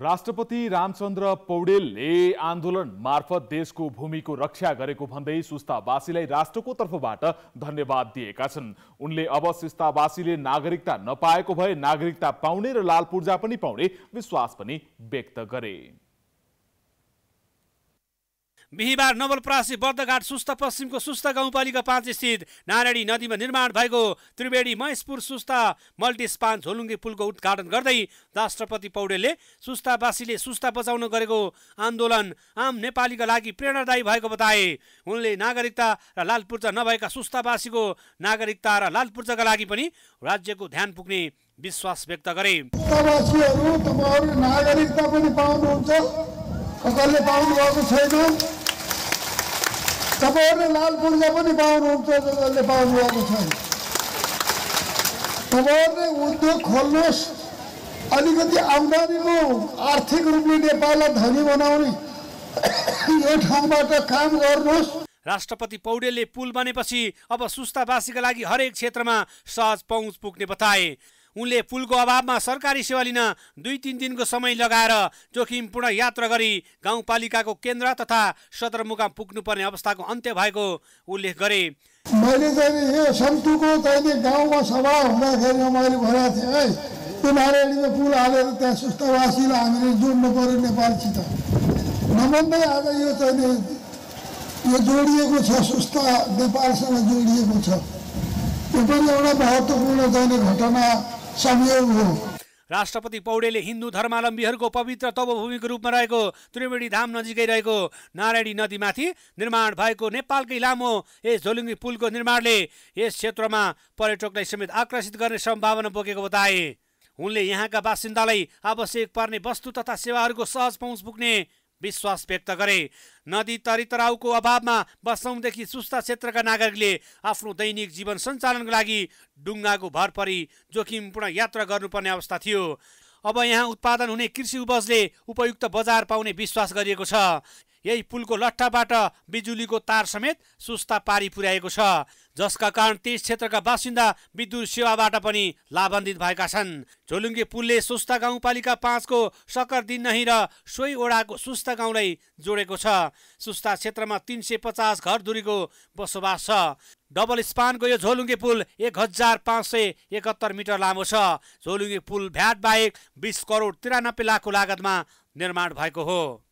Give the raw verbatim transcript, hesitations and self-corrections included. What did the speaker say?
राष्ट्रपति रामचन्द्र पौडेलले आन्दोलन मार्फत देशको भूमिको रक्षा गरेको भन्दै सुस्तावासीलाई राष्ट्रको तर्फबाट धन्यवाद दिएका छन्। उनले अब सुस्तावासीले नागरिकता नपाएको भए नागरिकता पाउने र लाल पूर्जा पनि पाउने विश्वास पनि व्यक्त गरे। बिहीबार नवलपरासी बर्दघाट सुस्ता पश्चिमको सुस्ता गाउँपालिका पाँच स्थित नारायणी नदीमा निर्माण भएको त्रिवेणी महेश्वर सुस्ता मल्टिस्पान झोलुङ्गे पुलको उद्घाटन गर्दै राष्ट्रपति पौडेलले सुस्तावासीले सुस्ता बचाउन गरेको आन्दोलन आम नेपालीका लागि प्रेरणादायी भएको बताए। उनले नागरिकता र लाल पूर्जा नभएका सुस्तावासीको नागरिकता र लाल पूर्जाका लागि पनि राज्यको ध्यान पुग्ने विश्वास व्यक्त गरे। तपाईहरुले लाल पूर्जा पनि पाउनुहुन्छ, जसले पाउनु भएको छैन। तपाईहरुले उद्योग खोल्नुहोस्, अलिकति आम्दानीको आर्थिक रूपले नेपाललाई धनी बनाउने यो ठाउँबाट काम गर्नुहोस्। राष्ट्रपति पौडेलले पुल बनेपछि अब सुस्तावासीका लागि हरेक क्षेत्रमा सहज पहुँच पुग्ने बताए। उनले पुलको अभावमा सरकारी सेवा लिन दुई तीन दिनको समय लगाएर जोखिमपूर्ण यात्रा गरी गाउँपालिकाको केन्द्र तथा सदरमुकाम पुग्नुपर्ने अवस्थाको अन्त्य भएको उल्लेख गरे। मैले चाहिँ यो सन्तुको चाहिँ गाउँमा सभा हुँदाखेरि मैले भनेको थिएँ है, त्यो नारायणीको पुल हालेर त्यहाँ सुस्तावासीलाई हामीले जोड्नु पर्यो नेपालसित। नभन्दै आज यो चाहिँ यो जोडिएको छ, सुस्ता नेपालसँग जोडिएको छ। यो पनि एउटा महत्त्वपूर्ण चाहिँ घटना राष्ट्रपति पौडेलले हिन्दू धर्मावलम्बीहरूको पवित्र तपोभूमिको रूपमा रहेको त्रिवेणी धाम नजिकै रहेको नारायणी नदीमाथि निर्माण भएको नेपालकै लामो यस झोलुङ्गे पुलको निर्माणले यस क्षेत्रमा पर्यटकलाई समेत आकर्षित गर्ने सम्भावना बोकेको बताए। उनले यहाँका बासिन्दालाई आवश्यक पर्ने वस्तु तथा सेवाहरूको सहज पहुँच पुग्ने विश्वास व्यक्त गरे। नदी तरीतराउको अभावमा वर्षौंदेखि सुस्ता क्षेत्रका नागरिकले आफ्नो दैनिक जीवन सञ्चालनका लागि डुङ्गाको भर परी जोखिमपूर्ण यात्रा गर्नुपर्ने अवस्था थियो। अब यहाँ उत्पादन हुने कृषि उपजले उपयुक्त बजार पाउने विश्वास गरिएको छ। यही पुलको लट्ठाबाट बिजुलीको तार समेत सुस्ता पारी पुर्याएको छ, जसका कारण त्यस क्षेत्रका बासिन्दा विद्युत सेवाबाट पनि लाभान्वित भएका छन्। झोलुङ्गे पुलले सुस्ता गाउँपालिका पाँचको सकर दिन नही र सोही ओडाको सुस्ता गाउँलाई जोडेको छ। सुस्ता क्षेत्रमा तीन सय पचास घर दूरीको बसोबास छ। डबल स्पानको यो झोलुङ्गे पुल एक हजार पाँच सय एकहत्तर मिटर लामो छ। झोलुङ्गे पुल भ्याट बाहेक बिस करोड तिरानब्बे लाखको लागतमा निर्माण भएको हो।